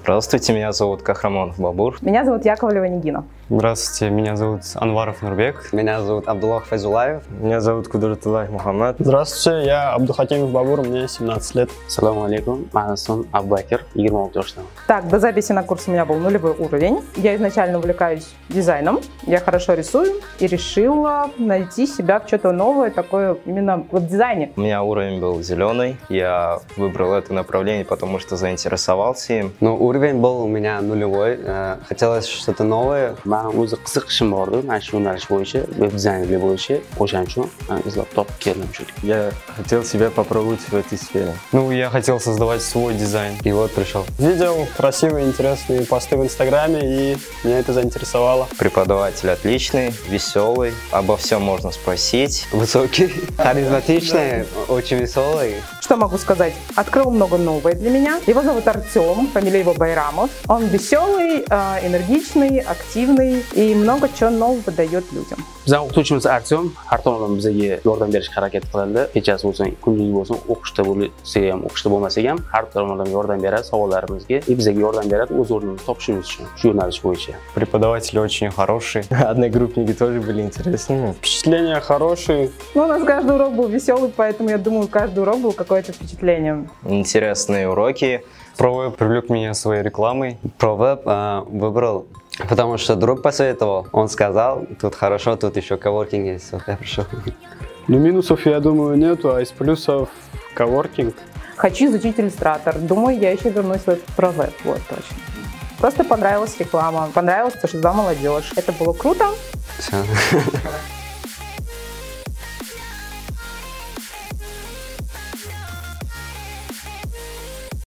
Здравствуйте, меня зовут Кахраманов Бабур. Меня зовут Яковлева Нигина. Здравствуйте, меня зовут Анваров Нурбек. Меня зовут Абдуллах Файзуллаев. Меня зовут Кудуртулай Мухаммад. Здравствуйте, я Абдухатимов Бабур, мне 17 лет. Саламу алейкум, Анасон Аббакер, Игорь Малтушнов. Так, до записи на курс у меня был нулевой уровень. Я изначально увлекаюсь дизайном, я хорошо рисую и решила найти себя в что-то новое, такое именно в дизайне. У меня уровень был зеленый, я выбрал это направление, потому что заинтересовался им. Но уровень был у меня нулевой, хотелось что-то новое. Музык сыхшим орду, начну наш больше, веб-дизайн для больше, очень что, топ келем. Я хотел себя попробовать в этой сфере. Ну, я хотел создавать свой дизайн, и вот пришел. Видел красивые, интересные посты в Инстаграме, и меня это заинтересовало. Преподаватель отличный, веселый, обо всем можно спросить, высокий, харизматичный, очень веселый. Что могу сказать? Открыл много новое для меня. Его зовут Артем, фамилия его Байрамов. Он веселый, энергичный, активный и много чего нового дает людям. Біздің оқытушымыз Артем, Артемнан бізге жордан беріш қаракет қылды. Кечасы болсын, күндіз болсын, оқышты болсам, оқышты болмаса ем, Артемнан жордан береді сауалдарымызге, и бізге жордан береді өз орнымызды топшымыз үшін, журналист бойынша. Преподаватели очень хорошие, одногруппники тоже были интересными. Впечатления хорошие. Ну, у нас каждый урок был веселый, поэтому я думаю, каждый урок был какое-то впечатление. Интересные уроки. ProWeb привлек меня своей рекламой. ProWeb выбрал, потому что друг посоветовал. Он сказал, тут хорошо, тут еще коворкинг есть. Вот я пришел. Ну, минусов, я думаю, нету, а из плюсов коворкинг. Хочу изучить иллюстратор. думаю, я еще вернусь в этот ProWeb. Вот, точно. Просто понравилась реклама, понравилось, что за молодежь. Это было круто. Все.